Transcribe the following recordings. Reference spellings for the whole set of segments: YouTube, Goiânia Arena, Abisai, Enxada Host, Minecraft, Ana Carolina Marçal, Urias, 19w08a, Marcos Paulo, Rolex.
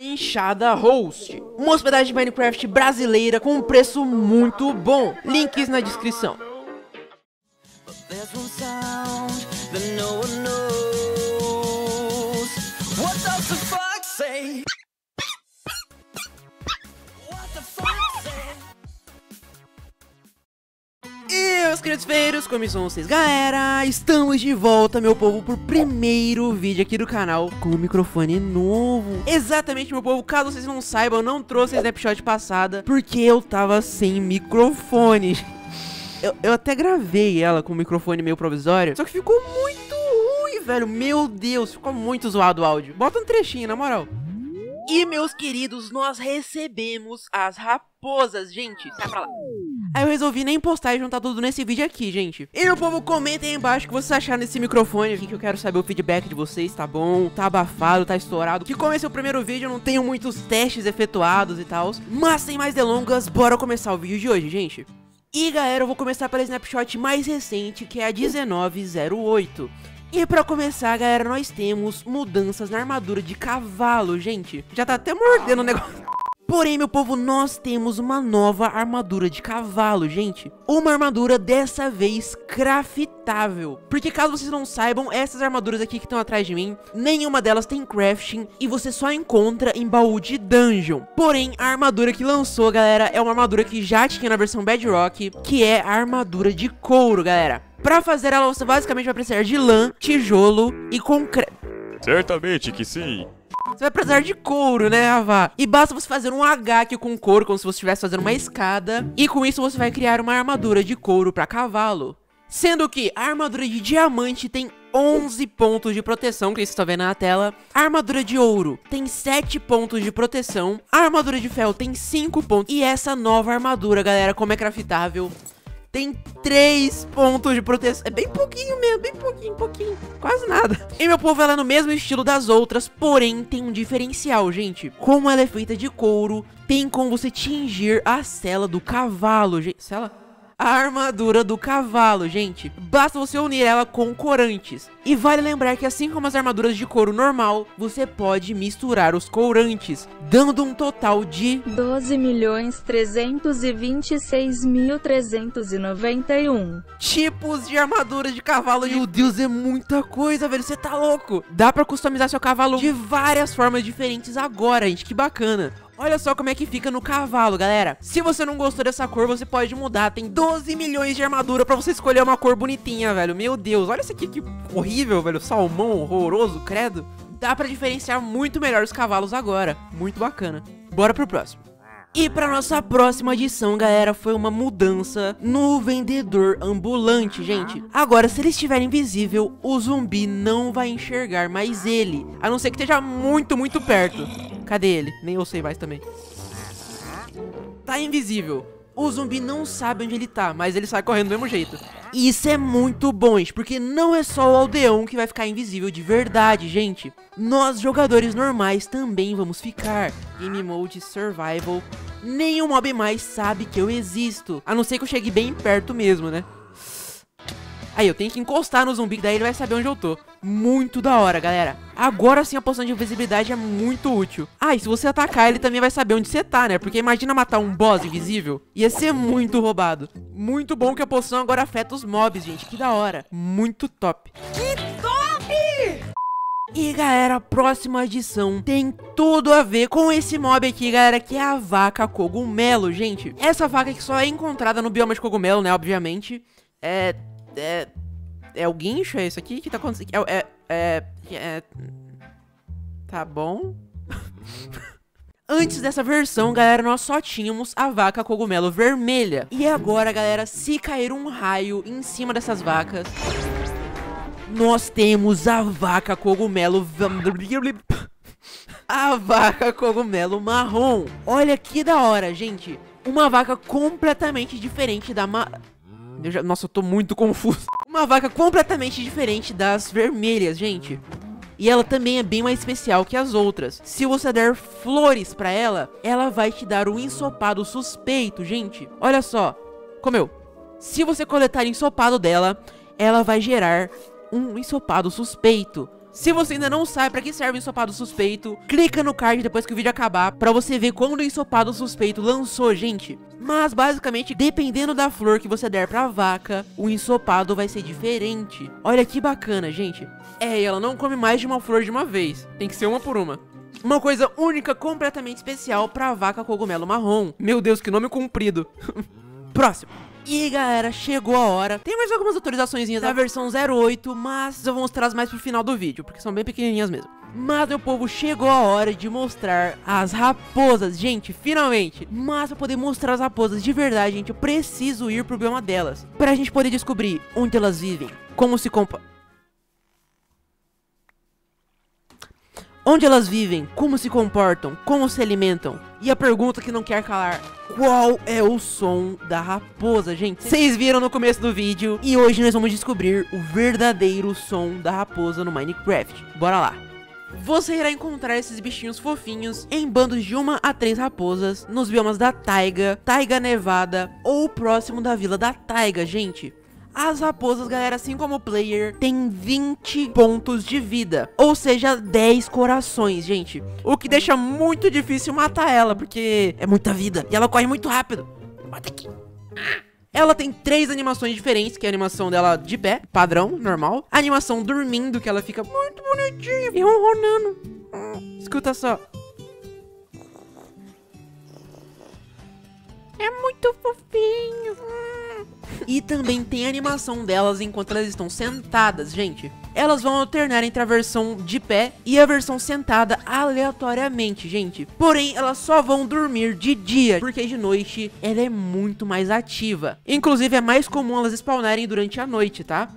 Enxada Host, uma hospedagem de Minecraft brasileira com um preço muito bom. Links na descrição. Meus queridos feiros, como estão vocês, galera? Estamos de volta, meu povo, pro primeiro vídeo aqui do canal com o microfone novo. Exatamente, meu povo, caso vocês não saibam, eu não trouxe a snapshot passada porque eu tava sem microfone. Eu até gravei ela com o microfone meio provisório, só que ficou muito ruim, velho. Meu Deus, ficou muito zoado o áudio. Bota um trechinho, na moral. E, meus queridos, nós recebemos as raposas, gente. Sai pra lá. Aí eu resolvi nem postar e juntar tudo nesse vídeo aqui, gente. E, meu povo, comentem aí embaixo o que vocês acharam desse microfone, que eu quero saber o feedback de vocês, tá bom? Tá abafado, tá estourado. Que como esse é o primeiro vídeo, eu não tenho muitos testes efetuados e tal. Mas, sem mais delongas, bora começar o vídeo de hoje, gente. E, galera, eu vou começar pela snapshot mais recente, que é a 19w08a. E pra começar, galera, nós temos mudanças na armadura de cavalo, gente. Já tá até mordendo o negócio. Porém, meu povo, nós temos uma nova armadura de cavalo, gente. Uma armadura dessa vez craftável. Porque caso vocês não saibam, essas armaduras aqui que estão atrás de mim, nenhuma delas tem crafting e você só encontra em baú de dungeon. Porém, a armadura que lançou, galera, é uma armadura que já tinha na versão Bedrock, que é a armadura de couro, galera. Pra fazer ela, você basicamente vai precisar de lã, tijolo e concreto. Certamente que sim. Você vai precisar de couro, né, Avá? E basta você fazer um H aqui com couro, como se você estivesse fazendo uma escada. E com isso você vai criar uma armadura de couro pra cavalo. Sendo que a armadura de diamante tem 11 pontos de proteção, que vocês estão vendo na tela. A armadura de ouro tem 7 pontos de proteção. A armadura de ferro tem 5 pontos. E essa nova armadura, galera, como é craftável, tem 3 pontos de proteção. É bem pouquinho mesmo, bem pouquinho, quase nada. E, meu povo, ela é no mesmo estilo das outras, porém tem um diferencial, gente. Como ela é feita de couro, tem como você tingir a sela do cavalo, gente. Sela? A armadura do cavalo, gente. Basta você unir ela com corantes. E vale lembrar que, assim como as armaduras de couro normal, você pode misturar os courantes, dando um total de 12.326.391 tipos de armadura de cavalo. Meu Deus, é muita coisa, velho. Você tá louco? Dá pra customizar seu cavalo de várias formas diferentes agora, gente. Que bacana. Olha só como é que fica no cavalo, galera. Se você não gostou dessa cor, você pode mudar. Tem 12 milhões de armadura pra você escolher uma cor bonitinha, velho. Meu Deus, olha isso aqui, que horrível, velho. Salmão horroroso, credo. Dá pra diferenciar muito melhor os cavalos agora. Muito bacana. Bora pro próximo. E pra nossa próxima edição, galera, foi uma mudança no vendedor ambulante, gente. Agora, se ele estiver invisível, o zumbi não vai enxergar mais ele. A não ser que esteja muito perto. Cadê ele? Nem eu sei mais também. Tá invisível. O zumbi não sabe onde ele tá, mas ele sai correndo do mesmo jeito. E isso é muito bom, gente, porque não é só o aldeão que vai ficar invisível de verdade, gente. Nós, jogadores normais, também vamos ficar. Game Mode Survival. Nenhum mob mais sabe que eu existo. A não ser que eu chegue bem perto mesmo, né? Aí eu tenho que encostar no zumbi, daí ele vai saber onde eu tô. Muito da hora, galera. Agora sim a poção de invisibilidade é muito útil. Ah, e se você atacar, ele também vai saber onde você tá, né? Porque imagina matar um boss invisível. Ia ser muito roubado. Muito bom que a poção agora afeta os mobs, gente. Que da hora. Muito top. Que top! E, galera, a próxima edição tem tudo a ver com esse mob aqui, galera, que é a vaca cogumelo, gente. Essa vaca que só é encontrada no bioma de cogumelo, né? Obviamente. É o guincho? É isso aqui que tá acontecendo? Tá bom. Antes dessa versão, galera, nós só tínhamos a vaca cogumelo vermelha. E agora, galera, se cair um raio em cima dessas vacas, nós temos a vaca cogumelo... a vaca cogumelo marrom. Olha que da hora, gente. Uma vaca completamente diferente da... Nossa, eu tô muito confuso. Uma vaca completamente diferente das vermelhas, gente. E ela também é bem mais especial que as outras. Se você der flores pra ela, ela vai te dar um ensopado suspeito, gente. Olha só. Comeu. Se você coletar ensopado dela, ela vai gerar um ensopado suspeito. Se você ainda não sabe pra que serve o ensopado suspeito, clica no card depois que o vídeo acabar pra você ver quando o ensopado suspeito lançou, gente. Mas basicamente, dependendo da flor que você der pra vaca, o ensopado vai ser diferente. Olha que bacana, gente. É, ela não come mais de uma flor de uma vez, tem que ser uma por uma. Uma coisa única, completamente especial pra vaca cogumelo marrom. Meu Deus, que nome comprido. Próximo. E galera, chegou a hora. Tem mais algumas atualizaçõezinhas da versão 08, mas eu vou mostrar as mais pro final do vídeo, porque são bem pequenininhas mesmo. Mas, meu povo, chegou a hora de mostrar as raposas, gente, finalmente. Mas, pra poder mostrar as raposas de verdade, gente, eu preciso ir pro bioma delas, pra gente poder descobrir onde elas vivem, como se compa... Onde elas vivem, como se comportam, como se alimentam. E a pergunta que não quer calar, qual é o som da raposa, gente? Vocês viram no começo do vídeo, e hoje nós vamos descobrir o verdadeiro som da raposa no Minecraft. Bora lá. Você irá encontrar esses bichinhos fofinhos em bandos de 1 a 3 raposas nos biomas da taiga, taiga nevada ou próximo da vila da taiga, gente. As raposas, galera, assim como o player, tem 20 pontos de vida, ou seja, 10 corações, gente. O que deixa muito difícil matar ela, porque é muita vida e ela corre muito rápido. Bota aqui. Ela tem 3 animações diferentes, que é a animação dela de pé, padrão, normal. A animação dormindo, que ela fica muito bonitinha e ronronando. Escuta só. É muito fofinho. E também tem a animação delas enquanto elas estão sentadas, gente. Elas vão alternar entre a versão de pé e a versão sentada aleatoriamente, gente. Porém, elas só vão dormir de dia, porque de noite ela é muito mais ativa. Inclusive, é mais comum elas spawnarem durante a noite, tá?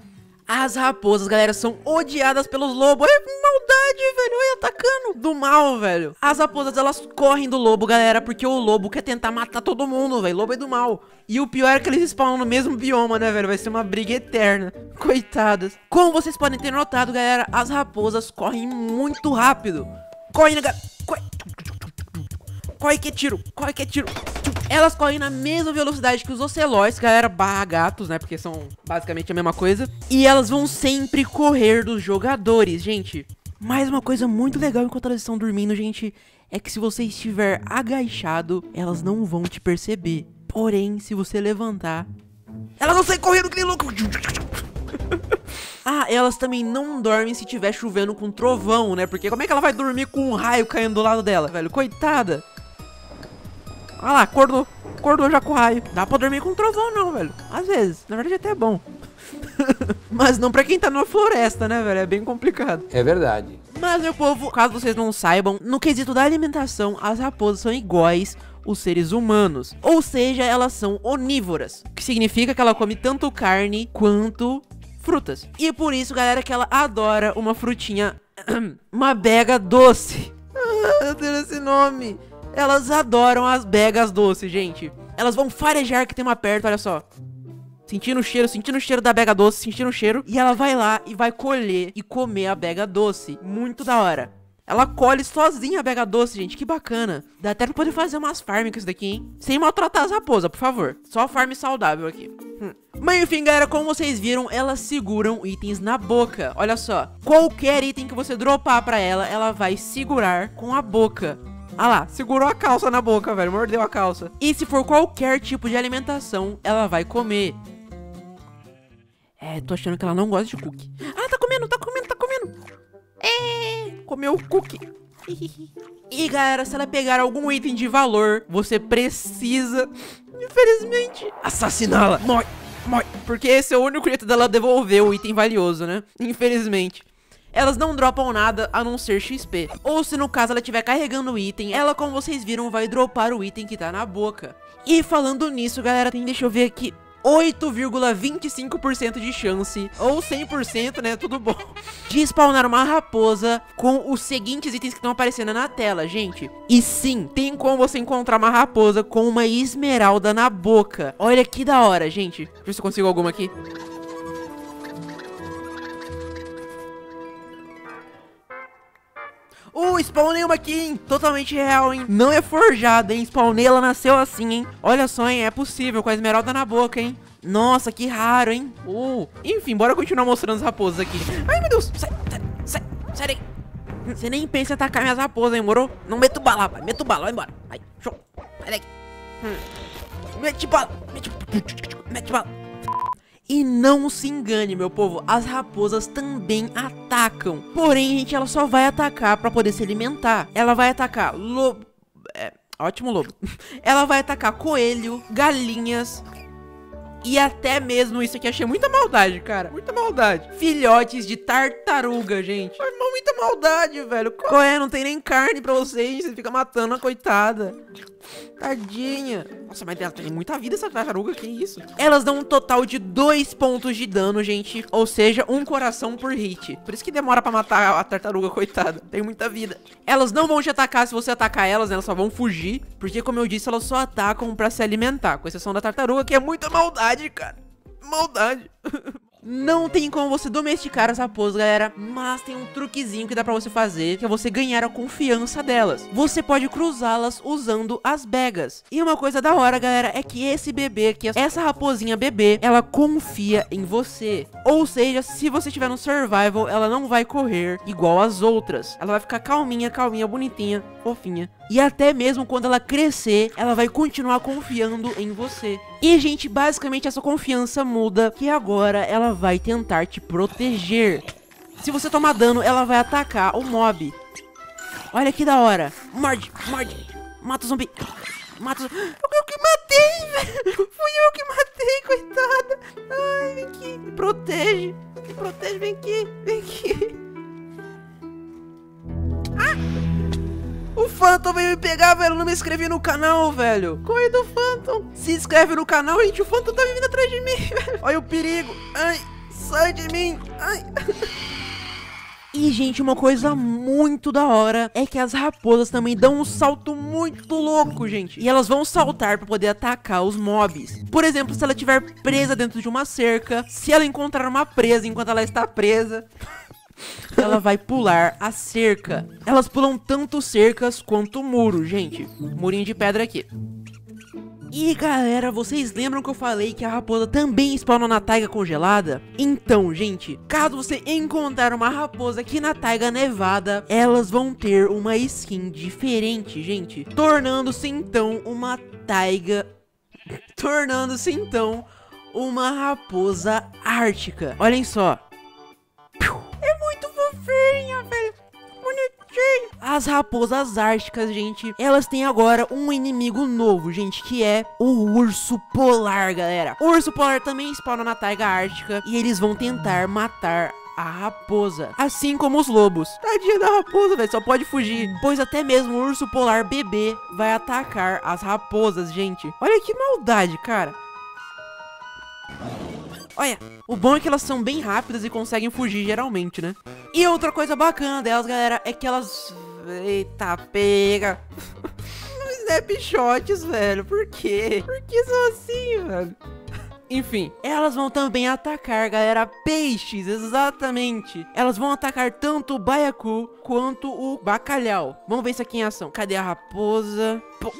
As raposas, galera, são odiadas pelos lobos. É maldade, velho. Olha, atacando do mal, velho. As raposas, elas correm do lobo, galera, porque o lobo quer tentar matar todo mundo, velho. Lobo é do mal. E o pior é que eles spawnam no mesmo bioma, né, velho? Vai ser uma briga eterna. Coitadas. Como vocês podem ter notado, galera, as raposas correm muito rápido. Corre, galera. Corre. Corre que é tiro. Corre que é tiro. Elas correm na mesma velocidade que os ocelotes, galera, barra gatos, né? Porque são basicamente a mesma coisa. E elas vão sempre correr dos jogadores, gente. Mas uma coisa muito legal enquanto elas estão dormindo, gente, é que se você estiver agachado, elas não vão te perceber. Porém, se você levantar, elas vão sair correndo que nem louco. Ah, elas também não dormem se tiver chovendo com trovão, né? Porque como é que ela vai dormir com um raio caindo do lado dela, velho? Coitada. Ah lá, acordou. Acordou já com o raio. Dá pra dormir com trovão não, velho. Às vezes. Na verdade até é bom. Mas não pra quem tá numa floresta, né, velho? É bem complicado. É verdade. Mas, meu povo, caso vocês não saibam, no quesito da alimentação, as raposas são iguais os seres humanos. Ou seja, elas são onívoras. O que significa que ela come tanto carne quanto frutas. E por isso, galera, que ela adora uma frutinha... uma bega doce. Eu tenho esse nome... Elas adoram as begas doces, gente. Elas vão farejar que tem uma perto, olha só. Sentindo o cheiro da bega doce, sentindo o cheiro. E ela vai lá e vai colher e comer a bega doce. Muito da hora. Ela colhe sozinha a bega doce, gente, que bacana. Dá até pra poder fazer umas farms com isso daqui, hein? Sem maltratar as raposas, por favor. Só farm saudável aqui. Mas enfim, galera, como vocês viram, elas seguram itens na boca. Olha só, qualquer item que você dropar pra ela, ela vai segurar com a boca. Ah lá, segurou a calça na boca, velho, mordeu a calça. E se for qualquer tipo de alimentação, ela vai comer. É, tô achando que ela não gosta de cookie. Ah, tá comendo, tá comendo, tá comendo. É, comeu o cookie. E galera, se ela pegar algum item de valor, você precisa, infelizmente, assassiná-la. Morre, morre. Porque esse é o único jeito dela devolver o item valioso, né? Infelizmente. Elas não dropam nada a não ser XP. Ou se no caso ela estiver carregando o item, ela, como vocês viram, vai dropar o item que tá na boca. E falando nisso, galera, tem, deixa eu ver aqui, 8,25% de chance, ou 100%, né, tudo bom, de spawnar uma raposa com os seguintes itens que estão aparecendo na tela, gente. E sim, tem como você encontrar uma raposa com uma esmeralda na boca. Olha que da hora, gente. Deixa eu ver se eu consigo alguma aqui. Spawnei uma aqui, hein? Totalmente real, hein? Não é forjada, hein? Spawnei, ela nasceu assim, hein? Olha só, hein? É possível, com a esmeralda na boca, hein? Nossa, que raro, hein? Enfim, bora continuar mostrando as raposas aqui. Ai, meu Deus! Sai, sai, sai, sai daqui. Você nem pensa em atacar minhas raposas, hein, moro? Não meto bala, rapaz. Meto bala, vai embora. Vai, show. Sai daqui. Mete bala. Mete bala. E não se engane, meu povo, as raposas também atacam. Porém, gente, ela só vai atacar pra poder se alimentar. Ela vai atacar lobo... É, ótimo lobo. Ela vai atacar coelho, galinhas... E até mesmo isso aqui, achei muita maldade, cara. Muita maldade. Filhotes de tartaruga, gente. Mas muita maldade, velho. Qual é? Não tem nem carne pra vocês. Você fica matando a coitada. Tadinha. Nossa, mas ela tem muita vida essa tartaruga, que isso? Elas dão um total de 2 pontos de dano, gente. Ou seja, 1 coração por hit. Por isso que demora pra matar a tartaruga, coitada. Tem muita vida. Elas não vão te atacar se você atacar elas, né? Elas só vão fugir. Porque, como eu disse, elas só atacam pra se alimentar. Com exceção da tartaruga, que é muita maldade, cara. Maldade. Não tem como você domesticar as raposas, galera, mas tem um truquezinho que dá pra você fazer, que é você ganhar a confiança delas. Você pode cruzá-las usando as begas. E uma coisa da hora, galera, é que esse bebê aqui, essa raposinha bebê, ela confia em você. Ou seja, se você estiver no survival, ela não vai correr igual as outras. Ela vai ficar calminha, calminha, bonitinha, fofinha. E até mesmo quando ela crescer, ela vai continuar confiando em você. E, gente, basicamente essa confiança muda, que agora ela vai tentar te proteger. Se você tomar dano, ela vai atacar o mob. Olha que da hora. Morde, morde. Mata o zumbi. Mata o zumbi. Eu que matei, velho. Fui eu que matei, coitada. Ai, vem aqui. Me protege. Me protege, vem aqui. Vem aqui. Ah! O Phantom veio me pegar, velho. Eu não me inscrevi no canal, velho. Corre do Phantom. Se inscreve no canal, gente. O Phantom tá vindo atrás de mim, velho. Olha o perigo. Ai, sai de mim. Ai. E, gente, uma coisa muito da hora é que as raposas também dão um salto muito louco, gente. E elas vão saltar pra poder atacar os mobs. Por exemplo, se ela estiver presa dentro de uma cerca, se ela encontrar uma presa enquanto ela está presa... Ela vai pular a cerca. Elas pulam tanto cercas quanto muro, gente. Murinho de pedra aqui. E, galera, vocês lembram que eu falei que a raposa também spawna na taiga congelada? Então, gente, caso você encontrar uma raposa aqui na taiga nevada, elas vão ter uma skin diferente, gente. Tornando-se, então, uma taiga... Tornando-se, então, uma raposa ártica. Olhem só. Fofinha, velho. Bonitinho. As raposas árticas, gente, elas têm agora um inimigo novo, gente, que é o urso polar, galera. O urso polar também spawna na taiga ártica e eles vão tentar matar a raposa, assim como os lobos. Tadinha da raposa, velho, só pode fugir, pois até mesmo o urso polar bebê vai atacar as raposas, gente. Olha que maldade, cara. Olha, o bom é que elas são bem rápidas e conseguem fugir geralmente, né? E outra coisa bacana delas, galera, é que elas... Eita, pega! Snapshots, velho, por quê? Por que são assim, velho? Enfim, elas vão também atacar, galera, peixes, exatamente. Elas vão atacar tanto o baiacu quanto o bacalhau. Vamos ver isso aqui em ação. Cadê a raposa? Pô.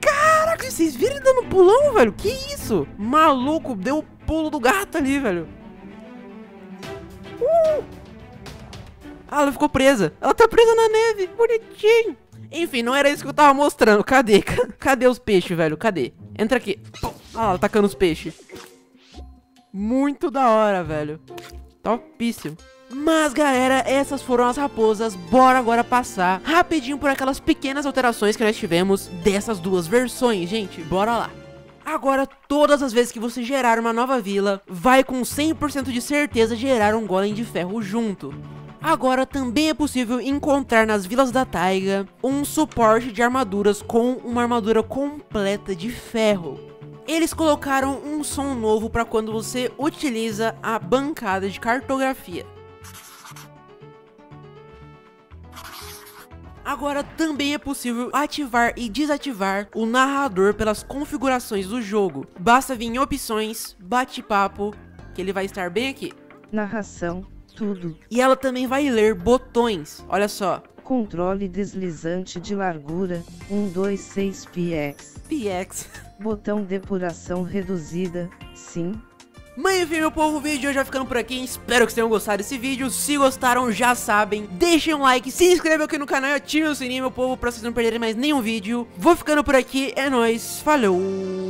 Caraca, vocês viram ele dando pulão, velho? Que isso? Maluco, deu o pulo do gato ali, velho. Ah, ela ficou presa. Ela tá presa na neve, bonitinho. Enfim, não era isso que eu tava mostrando. Cadê? Cadê os peixes, velho? Cadê? Entra aqui. Ah, ela atacando os peixes. Muito da hora, velho. Topíssimo. Mas, galera, essas foram as raposas. Bora agora passar rapidinho por aquelas pequenas alterações que nós tivemos dessas duas versões, gente. Bora lá. Agora, todas as vezes que você gerar uma nova vila, vai com 100% de certeza gerar um golem de ferro junto. Agora, também é possível encontrar nas vilas da taiga um suporte de armaduras com uma armadura completa de ferro. Eles colocaram um som novo para quando você utiliza a bancada de cartografia. Agora também é possível ativar e desativar o narrador pelas configurações do jogo. Basta vir em opções, bate-papo, que ele vai estar bem aqui. Narração, tudo. E ela também vai ler botões, olha só. Controle deslizante de largura, 126px. Botão depuração reduzida, sim. Mas enfim, meu povo, o vídeo de hoje vai ficando por aqui. Espero que vocês tenham gostado desse vídeo. Se gostaram, já sabem, deixem um like, se inscrevam aqui no canal e ativem o sininho, meu povo, pra vocês não perderem mais nenhum vídeo. Vou ficando por aqui, é nóis, falou!